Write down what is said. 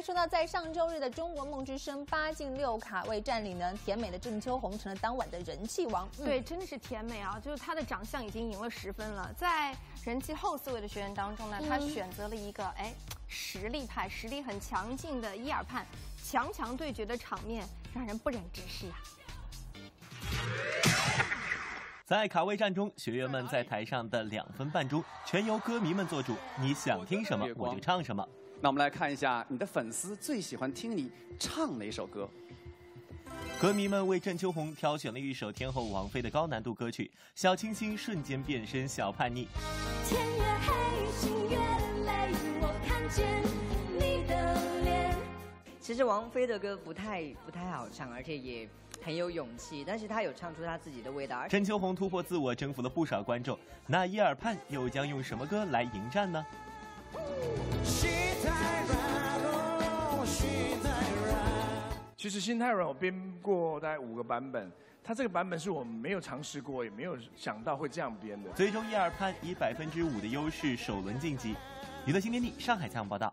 来说呢，在上周日的中国梦之声8进6卡位战里呢，甜美的郑秋红成了当晚的人气王。对，真的是甜美啊！就是她的长相已经赢了10分了，在人气后4位的学员当中呢，她选择了一个实力派，实力很强劲的伊尔盼，强强对决的场面让人不忍直视啊！ 在卡位战中，学员们在台上的2分半钟，全由歌迷们做主，你想听什么我就唱什么。那我们来看一下，你的粉丝最喜欢听你唱哪首歌？歌迷们为郑秋红挑选了一首天后王菲的高难度歌曲《小清新》，瞬间变身小叛逆。天越黑，心越累，我看见你的脸。其实王菲的歌不太好唱，而且也 很有勇气，但是他有唱出他自己的味道。郑秋红突破自我，征服了不少观众。那伊尔盼又将用什么歌来迎战呢？其实心太软，我编过大概5个版本，他这个版本是我没有尝试过，也没有想到会这样编的。最终伊尔盼以5%的优势首轮晋级。娱乐新天地上海项目报道。